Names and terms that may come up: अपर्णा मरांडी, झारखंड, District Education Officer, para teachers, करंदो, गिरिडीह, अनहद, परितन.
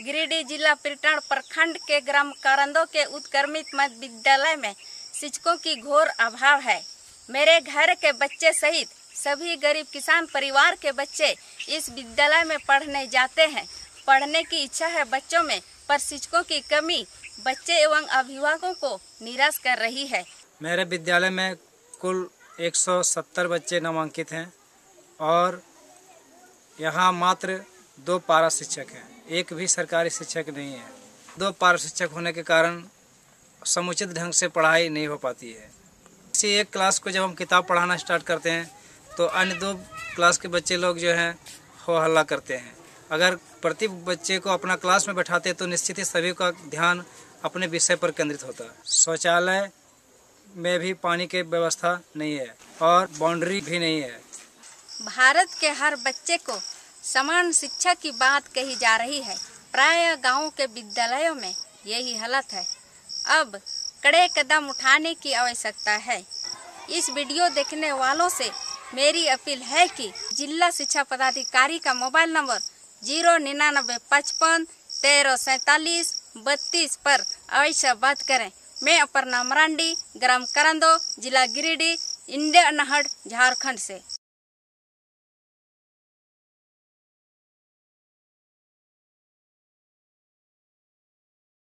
गिरिडीह जिला परितन प्रखंड के ग्राम करंदो के उत्क्रमित मध्य विद्यालय में शिक्षकों की घोर अभाव है। मेरे घर के बच्चे सहित सभी गरीब किसान परिवार के बच्चे इस विद्यालय में पढ़ने जाते हैं। पढ़ने की इच्छा है बच्चों में, पर शिक्षकों की कमी बच्चे एवं अभिभावकों को निराश कर रही है। मेरे विद्यालय में कुल 170 बच्चे नामांकित हैं और यहाँ मात्र 2 पारा शिक्षक हैं, एक भी सरकारी शिक्षक नहीं है। 2 पारा शिक्षक होने के कारण समुचित ढंग से पढ़ाई नहीं हो पाती है। किसी एक क्लास को जब हम किताब पढ़ाना स्टार्ट करते हैं तो अन्य 2 क्लास के बच्चे लोग जो हैं हो हल्ला करते हैं। अगर प्रति बच्चे को अपना क्लास में बैठाते तो निश्चित ही सभी का ध्यान अपने विषय पर केंद्रित होता। शौचालय में भी पानी की व्यवस्था नहीं है और बाउंड्री भी नहीं है। भारत के हर बच्चे को समान शिक्षा की बात कही जा रही है। प्राय गाँव के विद्यालयों में यही हालत है। अब कड़े कदम उठाने की आवश्यकता है। इस वीडियो देखने वालों से मेरी अपील है कि जिला शिक्षा पदाधिकारी का मोबाइल नंबर 09955134732 पर अवश्य बात करें। मैं अपर्णा मरांडी, ग्राम करंदो, जिला गिरिडीह, इंडिया अनहद, झारखंड से।